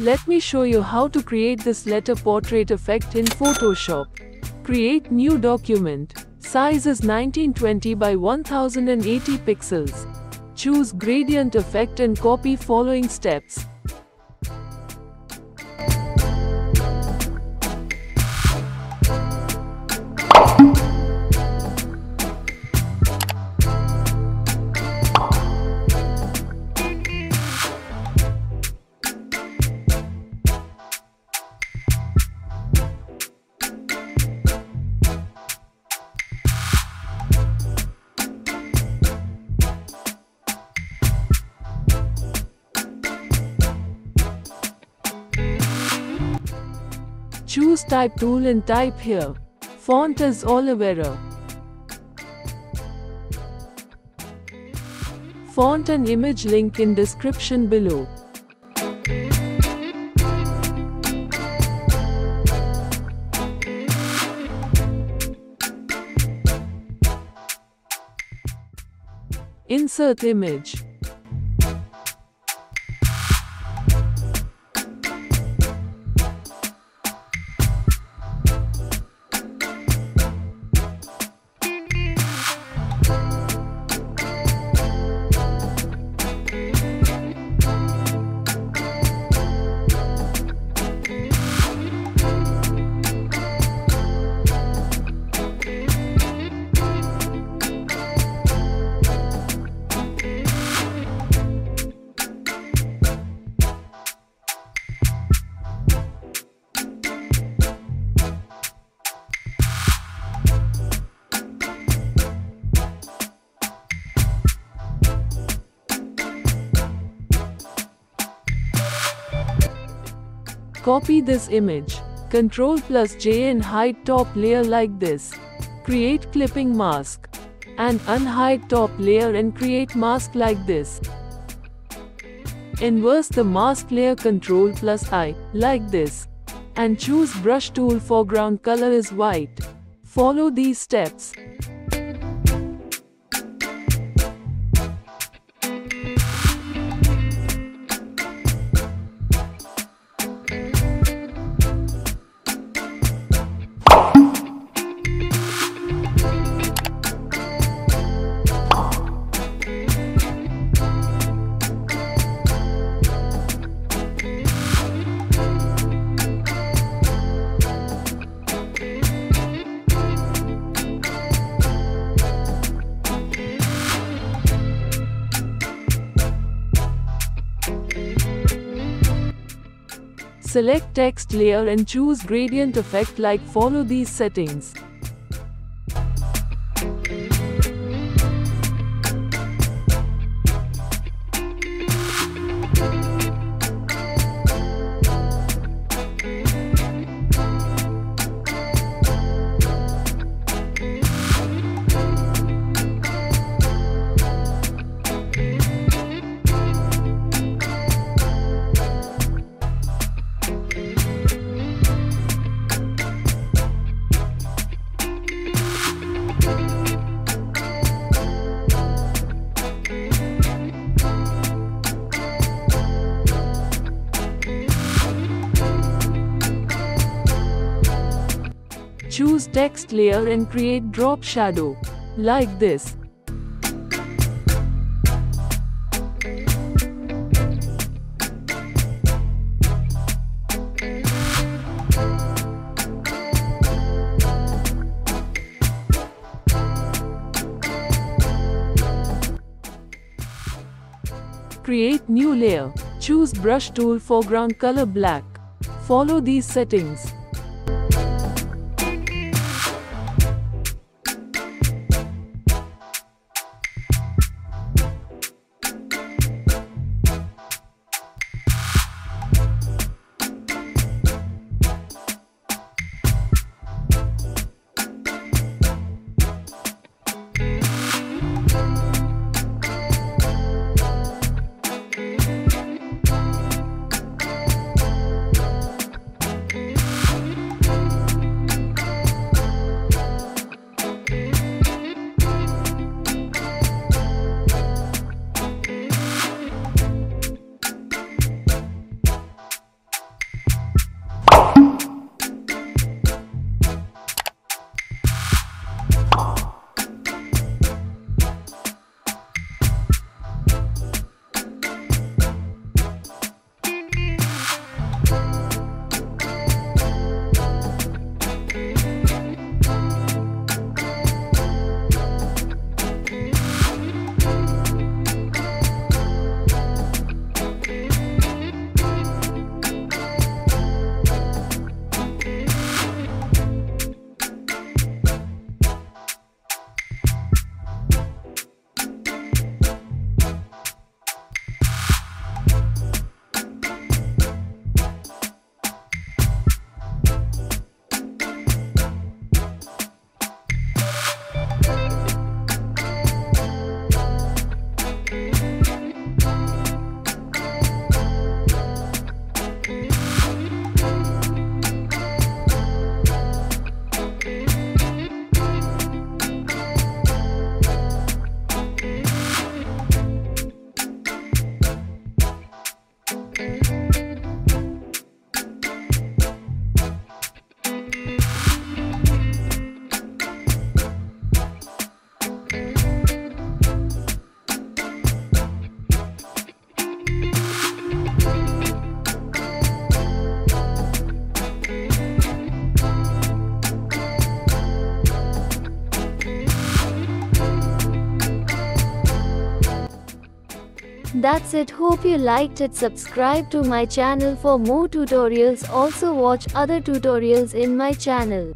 Let me show you how to create this letter portrait effect in Photoshop. Create new document. Size is 1920 by 1080 pixels. Choose gradient effect and copy following steps. Choose type tool and type here. Font is Olivera. Font and image link in description below. Insert image. Copy this image, Ctrl+J, and hide top layer like this. Create clipping mask, and unhide top layer and create mask like this. Inverse the mask layer Ctrl+I, like this. And choose brush tool, foreground color is white. Follow these steps. Select text layer and choose gradient effect like. Follow these settings. Choose text layer and create drop shadow, like this. Create new layer, choose brush tool, foreground color black. Follow these settings. That's it. Hope you liked it. Subscribe to my channel for more tutorials. Also watch other tutorials in my channel.